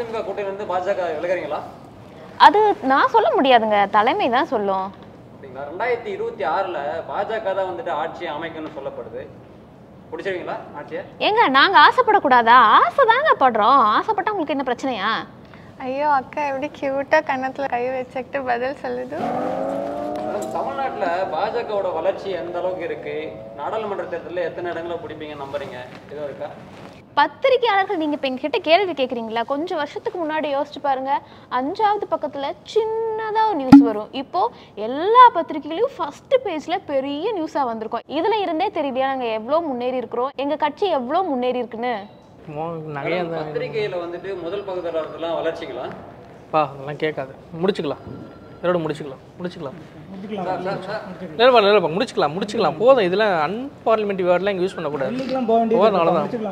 அதிமுக கூட்டணி வந்து பாஜக விலகுறீங்களா? அது நான் சொல்ல முடியாதுங்க, தலைமை தான் சொல்லும். 2026ல பாஜக தான் வந்துட்டு ஆட்சி அமைக்கணும்னு சொல்லப்படுது. பிடிச்சிருவீங்களா ஆட்சியை? ஏங்க நாங்க ஆசைப்படக்கூடாதா? ஆசை தாங்க படுறோம். ஆசைப்பட்டா உங்களுக்கு என்ன பிரச்சனையா? ஐயோ அக்கா எப்படி கியூட்டா கண்ணத்துல கை வச்சுக்கிட்டு பதில் சொல்லுது. தமிழ்நாட்டுல பாஜகவோட வளர்ச்சி எந்த அளவுக்கு இருக்கு? நாடாளுமன்ற தேர்தலில் எத்தனை இடங்களை பிடிப்பீங்க நம்புறீங்க? ஏதோ இருக்கா? பத்திரிகையாளர்கள் நீங்க இப்ப எங்ககிட்ட கேள்வி கேக்குறீங்களா? கொஞ்சம் வருஷத்துக்கு முன்னாடி யோசிச்சு பாருங்க, 5வது பக்கத்துல சின்னதா ஒரு நியூஸ் வரும். இப்போ எல்லா பத்திரிகைகளையும் ஃபர்ஸ்ட் பேஜ்ல பெரிய நியூஸா வந்திருக்கும். இதுல இருந்தே தெரியுதா நாங்க எவ்வளவு முன்னேறி இருக்கிறோம், எங்க கட்சி எவ்வளவு முன்னேறி இருக்குன்னு. பத்திரிகையில வந்துட்டு முதல் பகுதியாளர்கள்லாம் வளர்ச்சிங்களா? பா அதெல்லாம் கேட்காது. முடிச்சுக்கலாம், இதோட முடிச்சுக்கலாம், முடிச்சுக்கலாம், முடிச்சுக்கலாம், முடிச்சுக்கலாம், போதும். இதெல்லாம் அன்பார்லிமெண்ட்ரி வேர்ட்லாம் இங்கே யூஸ் பண்ணக்கூடாது.